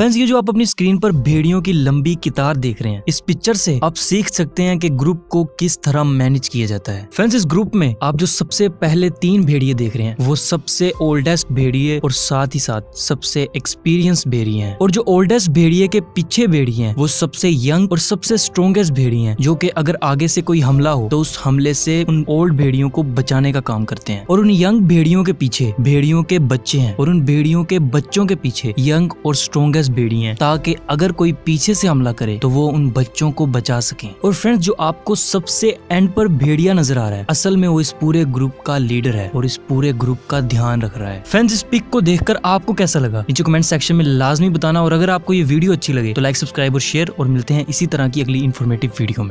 Friends ये जो आप अपनी स्क्रीन पर भेड़ियों की लंबी कितार देख रहे हैं, इस पिक्चर से आप सीख सकते हैं कि ग्रुप को किस तरह मैनेज किया जाता है। फ्रेंड्स इस ग्रुप में आप जो सबसे पहले 3 भेड़िए देख रहे हैं वो सबसे ओल्डेस्ट भेड़िए और साथ ही साथ सबसे एक्सपीरियंस भेड़िए हैं, और जो ओल्डेस्ट भेड़िए के पीछे भेड़िए हैं वो सबसे यंग और सबसे स्ट्रॉन्गेस्ट भेड़िए हैं, जो कि अगर आगे से कोई हमला हो तो उस हमले से उन ओल्ड भेड़ियों को बचाने का काम करते हैं। और उन यंग भेड़ियों के पीछे भेड़ियों के बच्चे हैं और उन भेड़ियों के बच्चों के पीछे यंग और स्ट्रॉन्गेस्ट भेड़िए हैं, ताकि अगर कोई पीछे से हमला करे तो वो उन बच्चों को बचा सके। और फ्रेंड्स जो आपको सबसे एंड पर भेड़िया नजर आ रहा है, असल में वो इस पूरे ग्रुप का लीडर है और इस पूरे ग्रुप का ध्यान रख रहा है। फ्रेंड्स इस पिक को देखकर आपको कैसा लगा नीचे कमेंट सेक्शन में लाजमी बताना, और अगर आपको ये वीडियो अच्छी लगे तो लाइक, सब्सक्राइब और शेयर, और मिलते हैं इसी तरह की अगली इन्फॉर्मेटिव वीडियो में।